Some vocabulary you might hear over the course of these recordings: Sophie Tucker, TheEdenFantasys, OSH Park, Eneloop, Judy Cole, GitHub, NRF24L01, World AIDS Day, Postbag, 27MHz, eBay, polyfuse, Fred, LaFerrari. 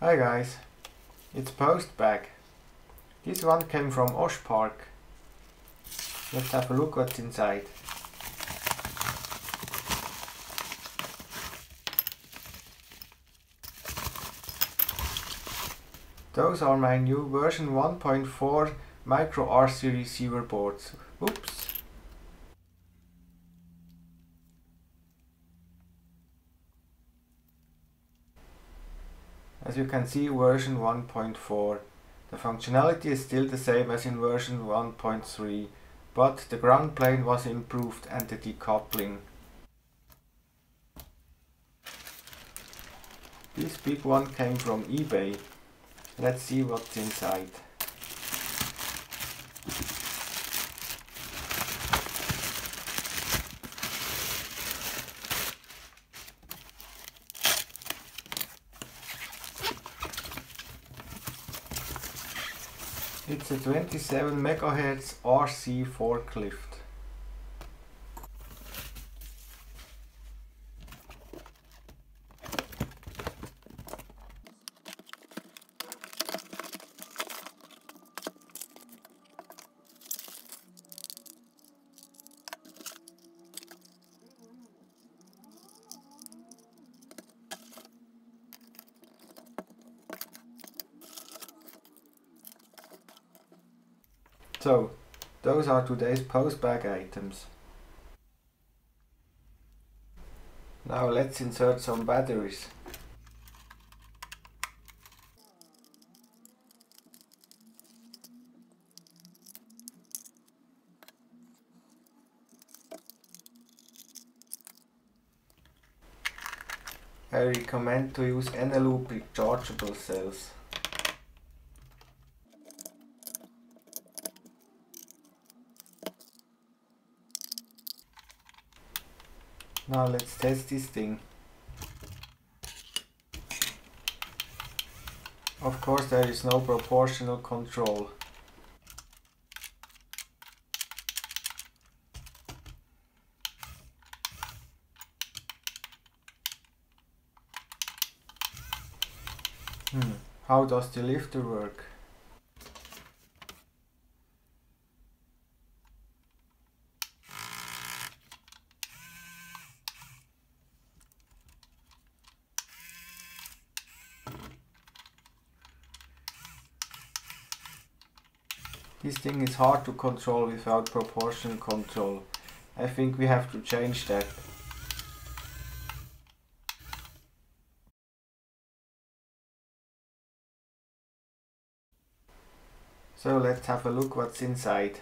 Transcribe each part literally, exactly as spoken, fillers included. Hi guys, it's Postbag. This one came from O S H Park. Let's have a look what's inside. Those are my new version one point four micro R series receiver boards. Oops. As you can see, version one point four. The functionality is still the same as in version one point three, but the ground plane was improved and the decoupling. This big one came from eBay. Let's see what's inside. It's a twenty-seven megahertz R C forklift. So, those are today's Postbag items. Now let's insert some batteries. I recommend to use Eneloop rechargeable cells. Now let's test this thing. Of course there is no proportional control. Hmm. How does the lifter work? This thing is hard to control without proportion control. I think we have to change that. So let's have a look what's inside.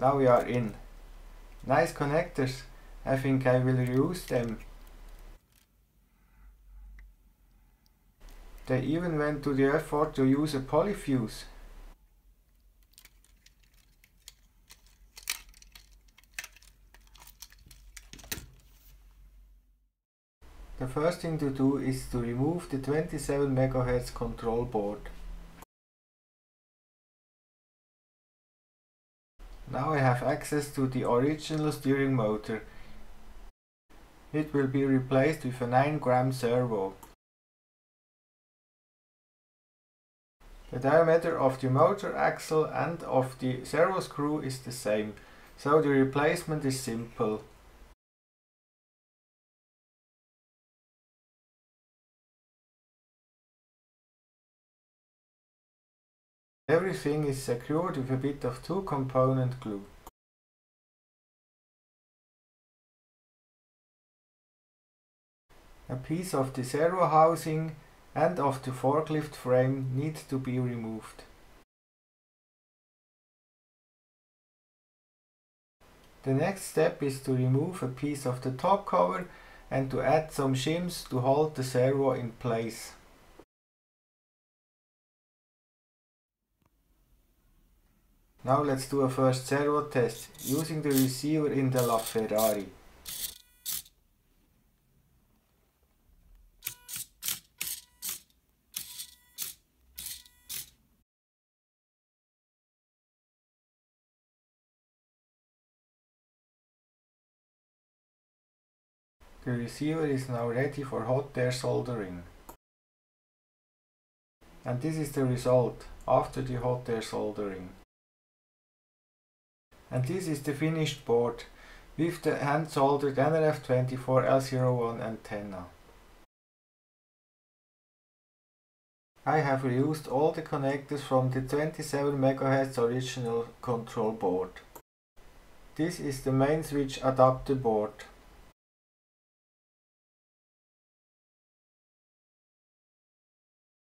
Now we are in. Nice connectors. I think I will reuse them. They even went to the effort to use a polyfuse. The first thing to do is to remove the twenty-seven megahertz control board. Now I have access to the original steering motor. It will be replaced with a nine gram servo. The diameter of the motor axle and of the servo screw is the same, so the replacement is simple. Everything is secured with a bit of two-component glue. A piece of the servo housing and of the forklift frame need to be removed. The next step is to remove a piece of the top cover and to add some shims to hold the servo in place. Now let's do a first servo test using the receiver in the LaFerrari. The receiver is now ready for hot air soldering. And this is the result after the hot air soldering. And this is the finished board with the hand soldered N R F twenty-four L zero one antenna. I have reused all the connectors from the twenty-seven megahertz original control board. This is the main switch adapter board.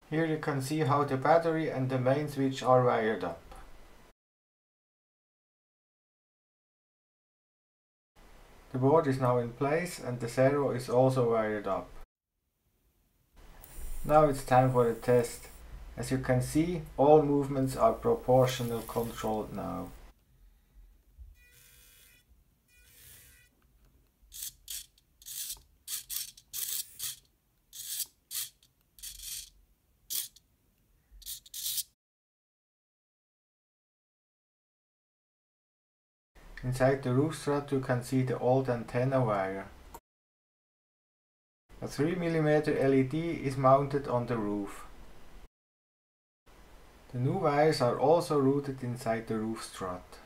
Here you can see how the battery and the main switch are wired up. The board is now in place and the servo is also wired up. Now it's time for a test. As you can see, all movements are proportional controlled now. Inside the roof strut you can see the old antenna wire. A three millimeter L E D is mounted on the roof. The new wires are also routed inside the roof strut.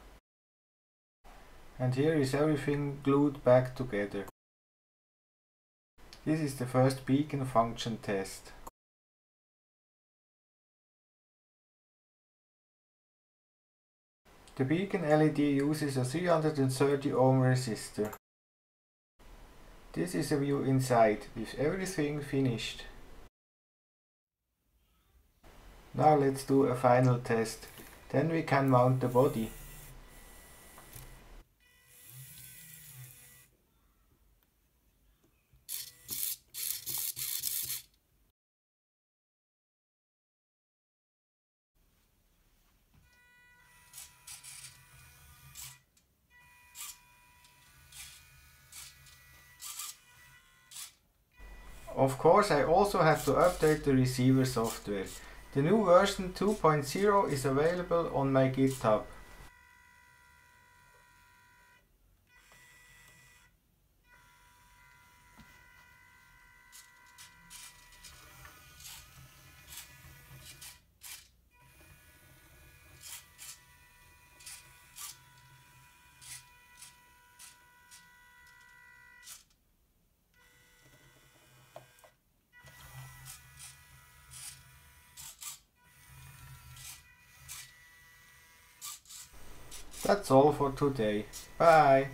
And here is everything glued back together. This is the first beacon function test. The beacon L E D uses a three hundred thirty ohm resistor. This is a view inside, with everything finished. Now let's do a final test, then we can mount the body. Of course, I also have to update the receiver software. The new version two point oh is available on my GitHub. That's all for today. Bye!